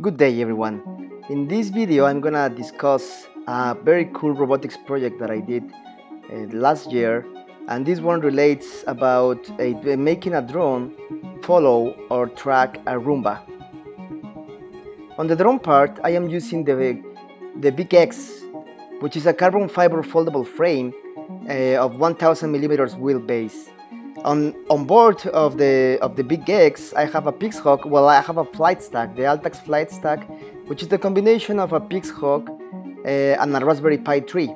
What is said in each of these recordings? Good day everyone. In this video I'm gonna discuss a very cool robotics project that I did last year, and this one relates about making a drone follow or track a Roomba. On the drone part I am using the Big X, which is a carbon fiber foldable frame of 1000mm wheelbase. On board of the Big X I have a Pixhawk, well I have a flight stack, the Altax flight stack, which is the combination of a Pixhawk and a Raspberry Pi 3.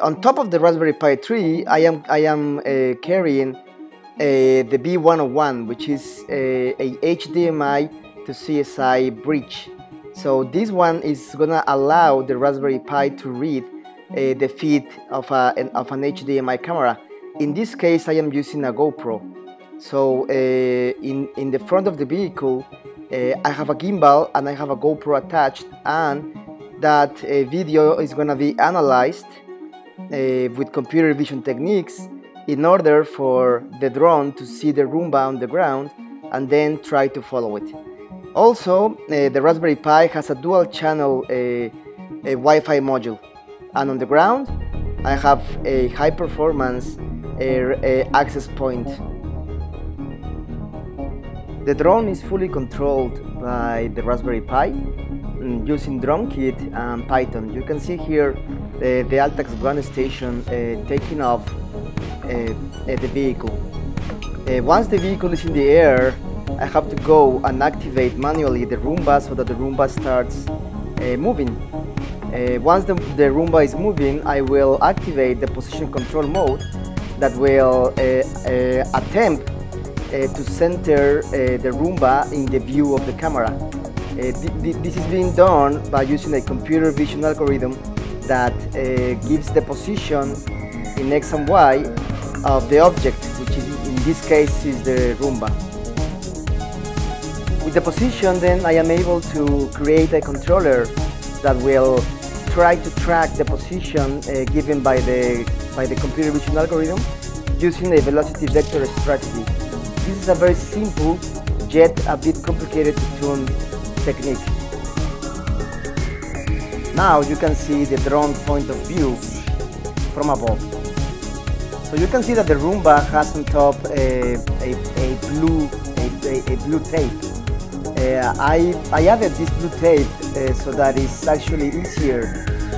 On top of the Raspberry Pi 3 I am carrying the B101, which is a HDMI to CSI bridge. So this one is gonna allow the Raspberry Pi to read the feed of an HDMI camera. In this case I am using a GoPro, so in the front of the vehicle I have a gimbal and I have a GoPro attached, and that video is gonna be analyzed with computer vision techniques in order for the drone to see the Roomba on the ground and then try to follow it. Also the Raspberry Pi has a dual channel a Wi-Fi module, and on the ground I have a high performance access point. The drone is fully controlled by the Raspberry Pi using DroneKit and Python. You can see here the Altax ground station taking off the vehicle. Once the vehicle is in the air, I have to go and activate manually the Roomba so that the Roomba starts moving. Once the Roomba is moving, I will activate the position control mode that will attempt to center the Roomba in the view of the camera. This is being done by using a computer vision algorithm that gives the position in X and Y of the object, which in this case is the Roomba. With the position, then I am able to create a controller that will try to track the position given by the computer vision algorithm using a velocity vector strategy. This is a very simple yet a bit complicated to tune technique. Now you can see the drone point of view from above. So you can see that the Roomba has on top a blue tape. I added this blue tape so that it's actually easier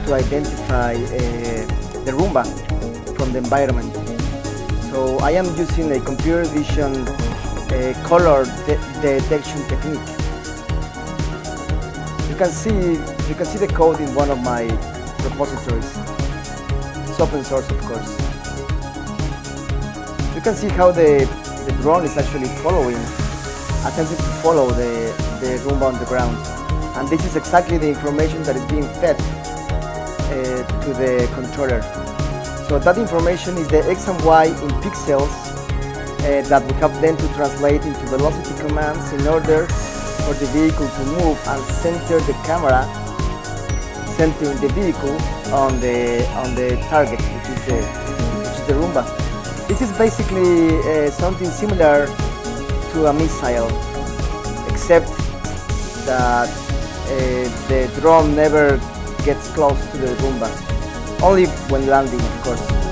to identify the Roomba from the environment. So I am using a computer vision color detection technique. You can see the code in one of my repositories. It's open source, of course. You can see how the drone is actually attempting to follow the Roomba on the ground. And this is exactly the information that is being fed to the controller. So that information is the X and Y in pixels that we have then to translate into velocity commands in order for the vehicle to move and center the camera, centering the vehicle on the target, which is the Roomba. This is basically something similar to a missile, except that the drone never gets close to the Roomba, only when landing, of course.